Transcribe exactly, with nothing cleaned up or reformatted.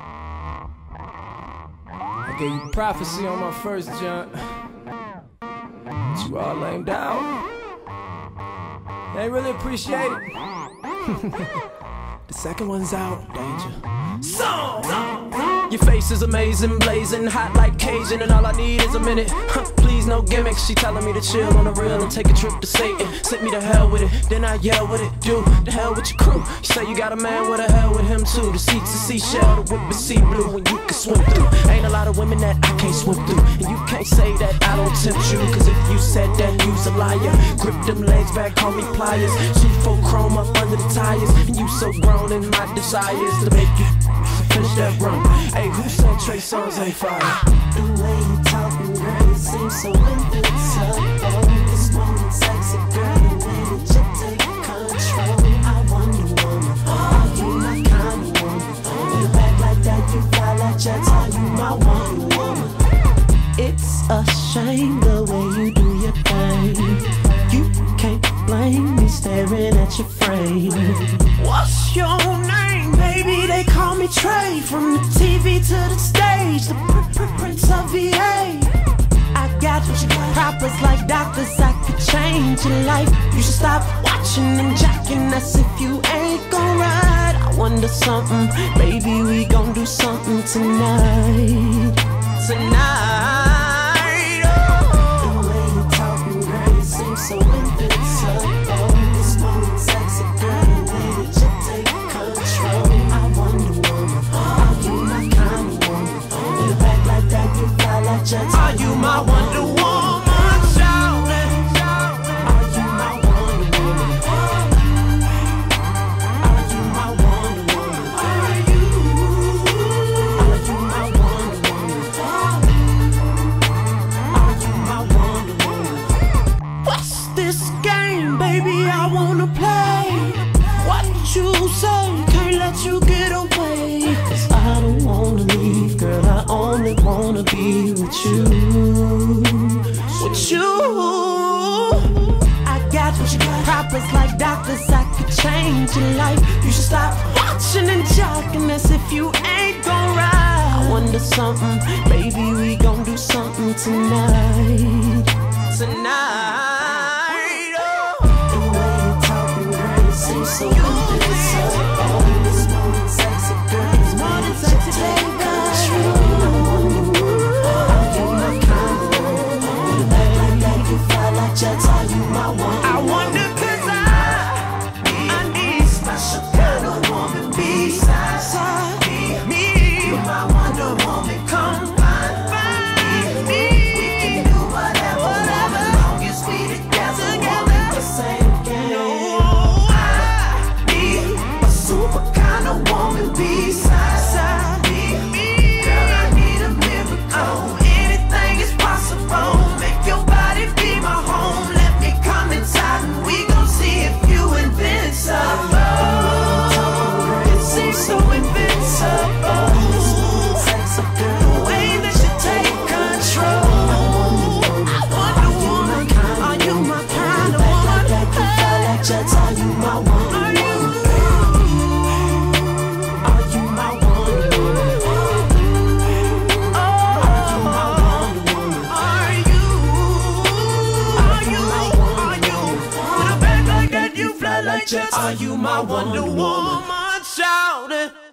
I gave you prophecy on my first jump, but you all lamed out. They ain't really appreciate it. The second one's out. Danger. So, so your face is amazing, blazing, hot like Cajun, and all I need is a minute. Huh, please, no gimmicks. She telling me to chill on the reel and take a trip to Satan. Sit me to hell with it, then I yell with it. Do the hell with your crew. She say you got a man, what the hell with him too? The seat's a seashell, the whip is sea blue, and you can swim through. Ain't a lot of women that I can't swim through, and you can't say that I don't tempt you, cause if you said that, you's a liar. Grip them legs back, call me pliers. She for chrome up under the tires, and you so grown in my desires to make you finish that run. Hey, who said Trey Songz ain't fire? The way you talking, girl, you seem so into it. So, oh, this woman sexy, girl, the way that you take control. I wonder woman, are you my kind of woman? You act like that, you fly like jets, are you my Wonder Woman? It's a shame the way you do your thing. You can't blame me staring at your frame. What's your name, baby? They call me Trey. From the T V to the stage, the prince of V A. I got you props like doctors. I could change your life. You should stop watching and jacking us if you ain't gon' ride. I wonder something, baby. We gon' do something tonight, tonight. So into it's up, oh, this woman sexy, girl, the way that you take control. I wonder woman, are you my kind of woman? You act like that, you fly like jets. Are you my Wonder Woman? This game, baby, I wanna play. What did you say? Can't let you get away. Cause I don't wanna leave, girl, I only wanna be with you. With you. I got what you got. Props like doctors, I could change your life. You should stop watching and jocking us if you ain't gon' ride. I wonder something, baby, we gon' do something tonight. Tonight. So into it's up, oh, this woman sexy, girl, this woman sexy, take control. Are you my kind of woman? You act like that, you fly like jets, are you my Wonder Woman? I wonder cause I, I need a special kind of woman besides me. You're my Wonder Woman, come find me. We can do whatever, whatever, as long as we together, we'll make the same game. Beside me, girl, I need a miracle. Anything is possible. Make your body be my home. Let me come inside and we gon' see if you invincible. It seems so invincible. The way that you take control. I wonder woman, are you my kind of woman? Are you my Wonder Woman? Are you my Wonder Woman?